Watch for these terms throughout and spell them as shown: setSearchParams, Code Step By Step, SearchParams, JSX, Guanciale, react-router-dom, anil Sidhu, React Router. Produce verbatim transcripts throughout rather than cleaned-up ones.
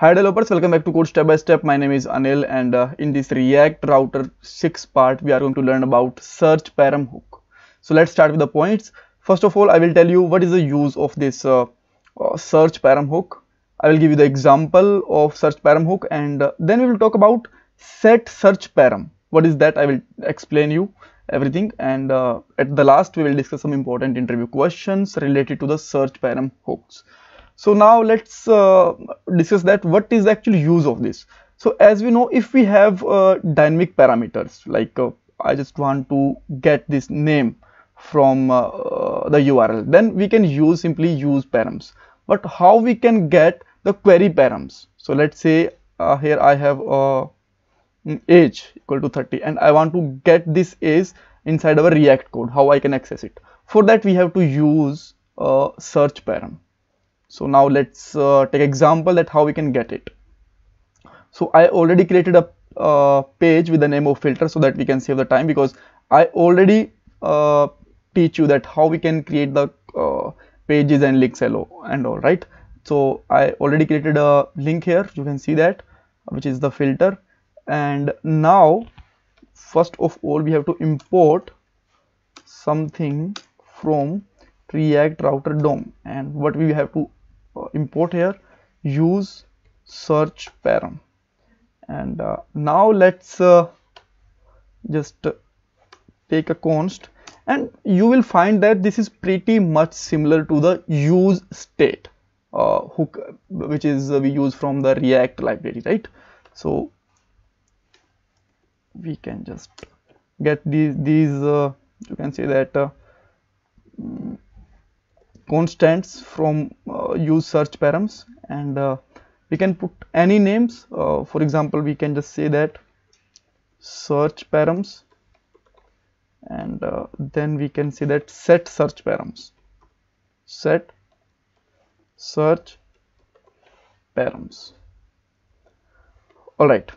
Hi developers, welcome back to Code Step By Step. My name is Anil, and uh, in this React Router six part we are going to learn about search param hook. So let's start with the points. First of all, I will tell you what is the use of this uh, uh, search param hook. I will give you the example of search param hook, and uh, then we will talk about set search param. What is that? I will explain you everything, and uh, at the last we will discuss some important interview questions related to the search param hooks. So now let's uh, discuss that what is the actual use of this. So as we know, if we have uh, dynamic parameters, like uh, I just want to get this name from uh, the U R L, then we can use simply use params. But how we can get the query params? So let's say uh, here I have uh, age equal to thirty, and I want to get this age inside our React code. How I can access it? For that we have to use uh, search param. So now let's uh, take example that how we can get it. So I already created a uh, page with the name of filter so that we can save the time, because I already uh, teach you that how we can create the uh, pages and links and all, right? So I already created a link here, you can see that, which is the filter. And now first of all we have to import something from React router dom, and what we have to uh, import here, use search param. And uh, now let's uh, just uh, take a const, and you will find that this is pretty much similar to the use state uh, hook, which is uh, we use from the React library, right? So we can just get these these uh, you can say that uh, constants from uh, use search params, and uh, we can put any names. Uh, for example, we can just say that search params, and uh, then we can say that set search params, set search params. All right.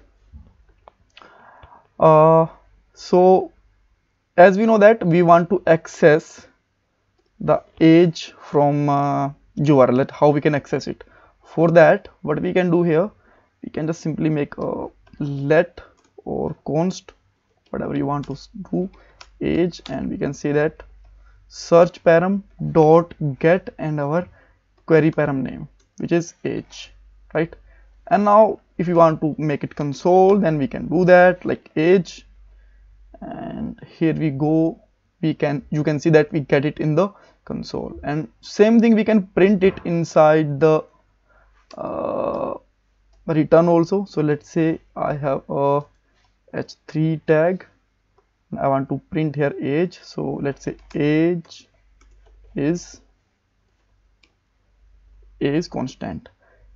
Uh, so as we know that we want to access the age from uh, U R L, that how we can access it. For that, what we can do here, we can just simply make a let or const, whatever you want to do, age, and we can say that search param dot get and our query param name, which is age, right? And now if you want to make it console, then we can do that, like age, and here we go. We can, you can see that we get it in the console, and same thing we can print it inside the uh, return also. So let's say I have a H three tag and I want to print here age. So let's say age is is constant,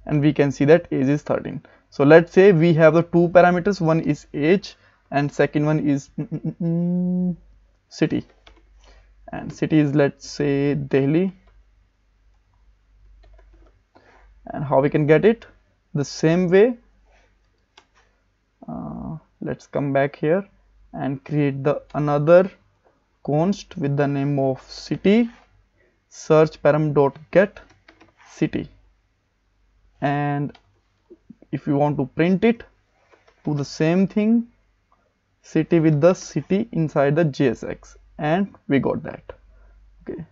and we can see that age is thirteen. So let's say we have the two parameters, one is age and second one is city, and city is, let's say, Delhi. And how we can get it? The same way, uh, let's come back here and create the another const with the name of city, search param dot get city, and if you want to print it, do the same thing, city with the city inside the J S X, and we got that. Okay,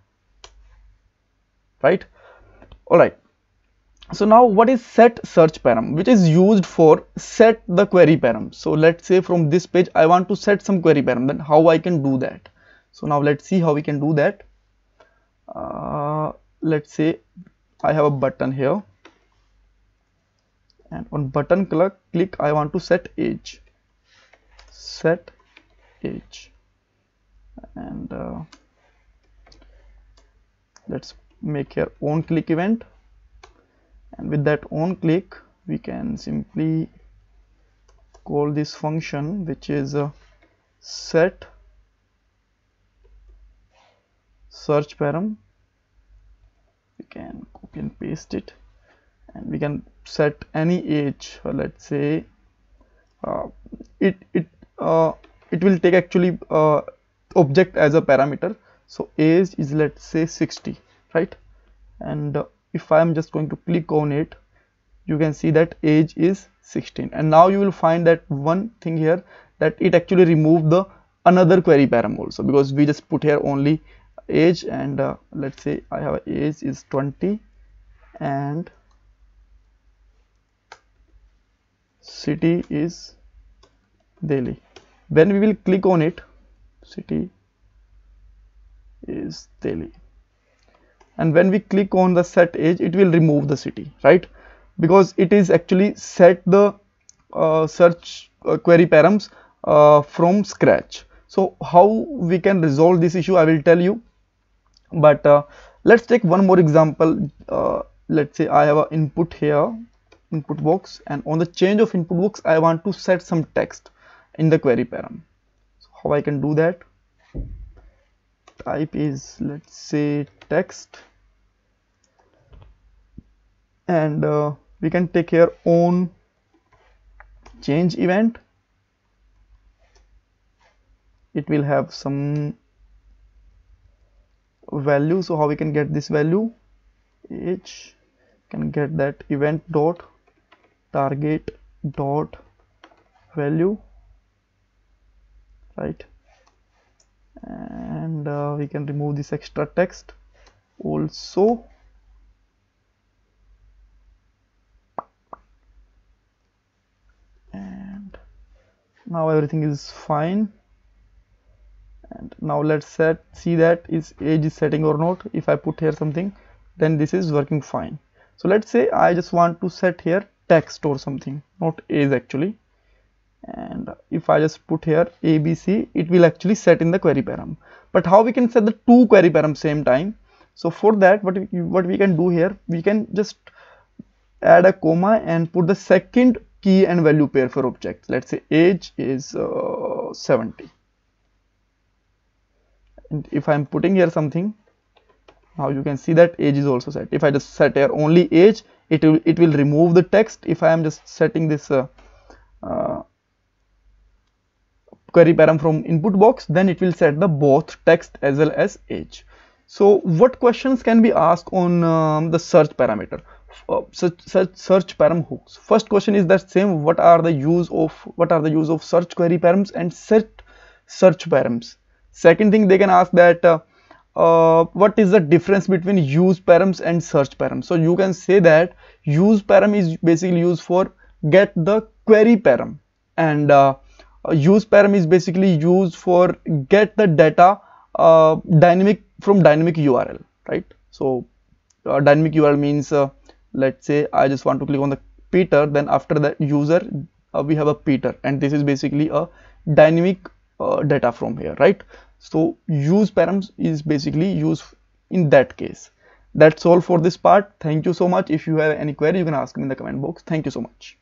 right? All right. So now what is set search param, which is used for set the query param? So let's say from this page I want to set some query param, then how I can do that? So now let's see how we can do that. Uh, let's say I have a button here, and on button click, click I want to set age. Set age, and uh, let's make your on click event, and with that on click we can simply call this function, which is uh, set search param. We can copy and paste it, and we can set any age. So let's say uh, it it Uh, it will take actually uh, object as a parameter. So age is, let's say, sixty, right? And uh, if I am just going to click on it, you can see that age is sixteen. And now you will find that one thing here, that it actually removed the another query param also, because we just put here only age, and uh, let's say I have age is twenty and city is Delhi. When we will click on it, city is Delhi, and when we click on the set age, it will remove the city, right? Because it is actually set the uh, search uh, query params uh, from scratch. So how we can resolve this issue, I will tell you, but uh, let's take one more example. Uh, let's say I have an input here, input box, and on the change of input box I want to set some text in the query param. So how I can do that? Type is, let's say, text, and uh, we can take here on change event, it will have some value. So how we can get this value? H can get that event dot target dot value, right? And uh, we can remove this extra text also. And now everything is fine. And now let's set, see that is age is setting or not. If I put here something, then this is working fine. So let's say I just want to set here text or something, not age actually. And if I just put here A B C, it will actually set in the query param. But how we can set the two query params same time? So for that, what we, what we can do here, we can just add a comma and put the second key and value pair for objects. Let's say age is uh, seventy. And if I'm putting here something, now you can see that age is also set. If I just set here only age, it will it will remove the text. If I am just setting this uh, uh, query param from input box, then it will set the both text as well as age. So what questions can be asked on um, the search parameter, uh, search, search search param hooks? First question is that same, what are the use of what are the use of search query params and set search params? Second thing they can ask that uh, uh, what is the difference between use params and search params? So you can say that use param is basically used for get the query param, and uh, use param is basically used for get the data uh, dynamic from dynamic U R L, right? So uh, dynamic U R L means uh, let's say I just want to click on the Peter, then after the user uh, we have a Peter, and this is basically a dynamic uh, data from here, right? So use params is basically used in that case. That's all for this part. Thank you so much. If you have any query, you can ask me in the comment box. Thank you so much.